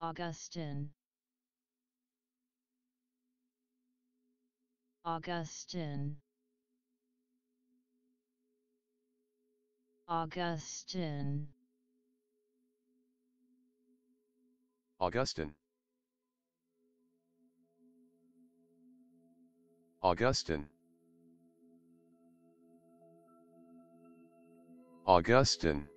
Augustan. Augustan. Augustan. Augustan. Augustan. Augustan.